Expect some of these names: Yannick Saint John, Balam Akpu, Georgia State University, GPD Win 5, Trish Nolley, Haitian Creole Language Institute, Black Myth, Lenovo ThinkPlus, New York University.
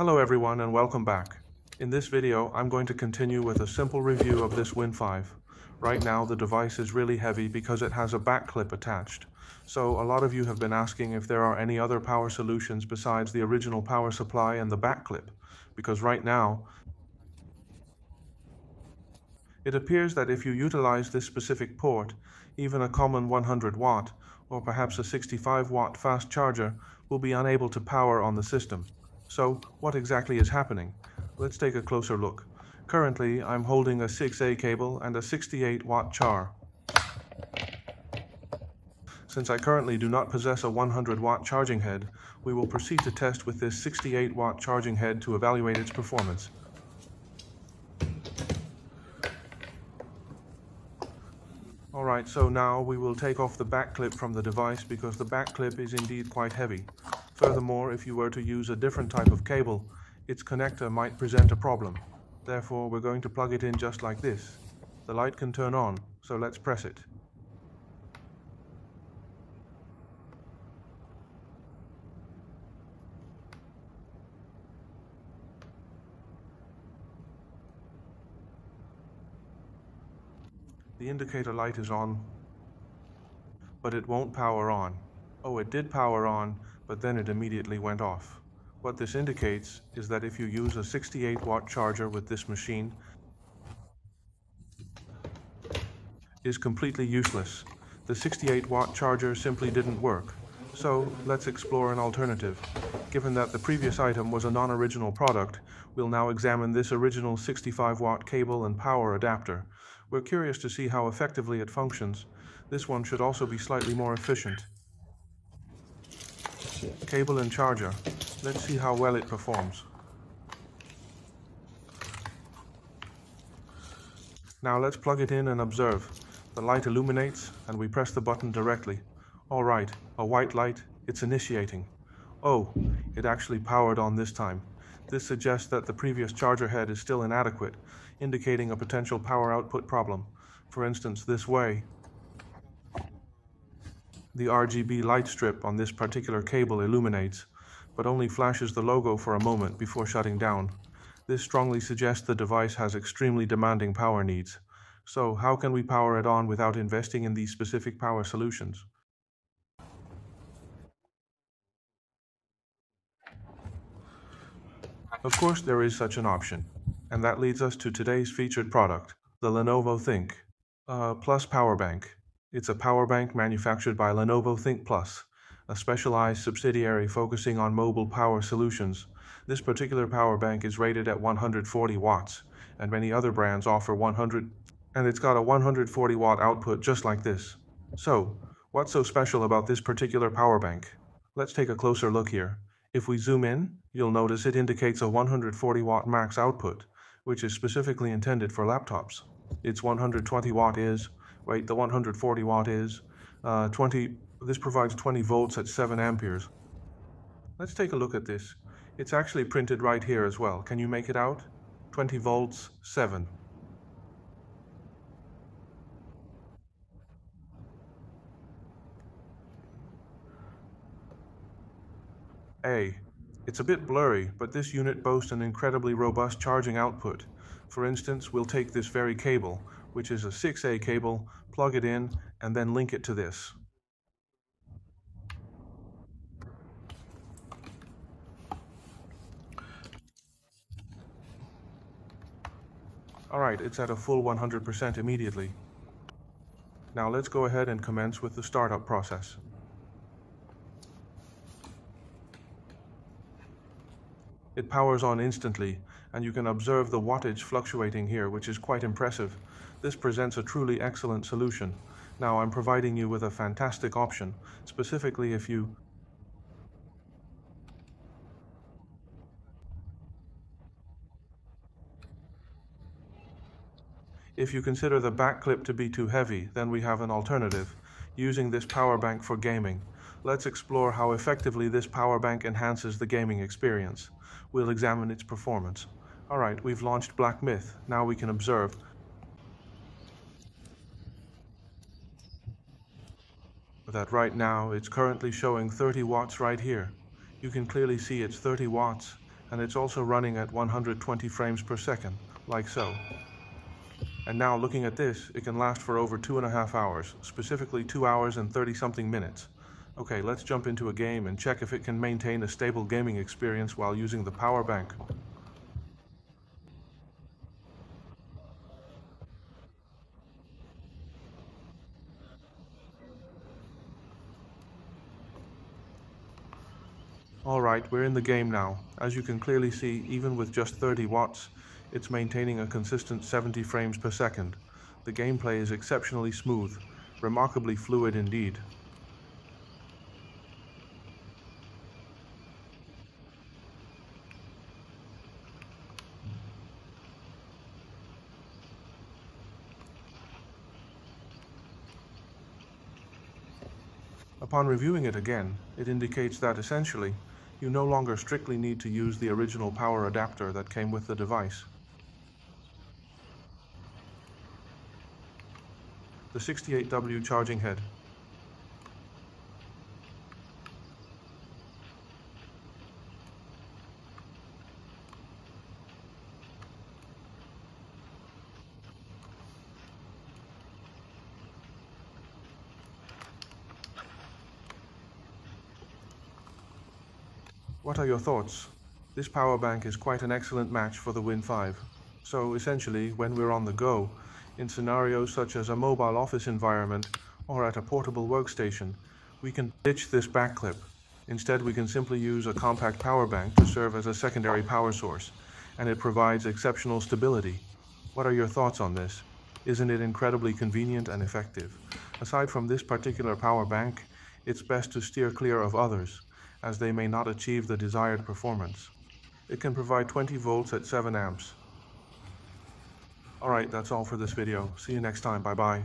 Hello everyone and welcome back. In this video I'm going to continue with a simple review of this Win 5. Right now the device is really heavy because it has a back clip attached. So a lot of you have been asking if there are any other power solutions besides the original power supply and the back clip, because right now it appears that if you utilize this specific port, even a common 100 watt or perhaps a 65 watt fast charger will be unable to power on the system. So, what exactly is happening? Let's take a closer look. Currently, I'm holding a 6A cable and a 68 watt char. Since I currently do not possess a 100 watt charging head, we will proceed to test with this 68 watt charging head to evaluate its performance. Alright, so now we will take off the back clip from the device because the back clip is indeed quite heavy. Furthermore, if you were to use a different type of cable, its connector might present a problem. Therefore, we're going to plug it in just like this. The light can turn on, so let's press it. The indicator light is on, but it won't power on. Oh, it did power on, but then it immediately went off. What this indicates is that if you use a 68 watt charger with this machine, it is completely useless. The 68 watt charger simply didn't work. So let's explore an alternative. Given that the previous item was a non-original product, we'll now examine this original 65 watt cable and power adapter. We're curious to see how effectively it functions. This one should also be slightly more efficient. Cable and charger. Let's see how well it performs. Now let's plug it in and observe. The light illuminates and we press the button directly. Alright, a white light, it's initiating. Oh, it actually powered on this time. This suggests that the previous charger head is still inadequate, indicating a potential power output problem. For instance, this way. The RGB light strip on this particular cable illuminates, but only flashes the logo for a moment before shutting down. This strongly suggests the device has extremely demanding power needs. So, how can we power it on without investing in these specific power solutions? Of course, there is such an option. And that leads us to today's featured product, the Lenovo ThinkPlus Power Bank. It's a power bank manufactured by Lenovo ThinkPlus, a specialized subsidiary focusing on mobile power solutions. This particular power bank is rated at 140 watts, and many other brands offer 100, and it's got a 140 watt output just like this. So, what's so special about this particular power bank? Let's take a closer look here. If we zoom in, you'll notice it indicates a 140 watt max output, which is specifically intended for laptops. Its 120 watt is the 140 watt is 20. This provides 20 volts at 7 amperes. Let's take a look at this. It's actually printed right here as well. Can you make it out? 20 volts, 7. A. It's a bit blurry, but this unit boasts an incredibly robust charging output. For instance, we'll take this very cable, which is a 6A cable, plug it in, and then link it to this. Alright, it's at a full 100% immediately. Now let's go ahead and commence with the startup process. It powers on instantly, and you can observe the wattage fluctuating here, which is quite impressive. This presents a truly excellent solution. Now I'm providing you with a fantastic option, specifically if you consider the back clip to be too heavy, then we have an alternative, using this power bank for gaming. Let's explore how effectively this power bank enhances the gaming experience. We'll examine its performance. Alright, we've launched Black Myth. Now we can observe. That right now, it's currently showing 30 watts right here. You can clearly see it's 30 watts, and it's also running at 120 frames per second, like so. And now looking at this, it can last for over 2.5 hours, specifically 2 hours and 30-something minutes. Okay, let's jump into a game and check if it can maintain a stable gaming experience while using the power bank. Alright, we're in the game now. As you can clearly see, even with just 30 watts, it's maintaining a consistent 70 frames per second. The gameplay is exceptionally smooth, remarkably fluid indeed. Upon reviewing it again, it indicates that essentially, you no longer strictly need to use the original power adapter that came with the device. The 68W charging head. What are your thoughts? This power bank is quite an excellent match for the Win 5. So essentially, when we're on the go, in scenarios such as a mobile office environment or at a portable workstation, we can ditch this back clip. Instead, we can simply use a compact power bank to serve as a secondary power source, and it provides exceptional stability. What are your thoughts on this? Isn't it incredibly convenient and effective? Aside from this particular power bank, it's best to steer clear of others, as they may not achieve the desired performance. It can provide 20 volts at 7 amps. Alright, that's all for this video. See you next time. Bye-bye.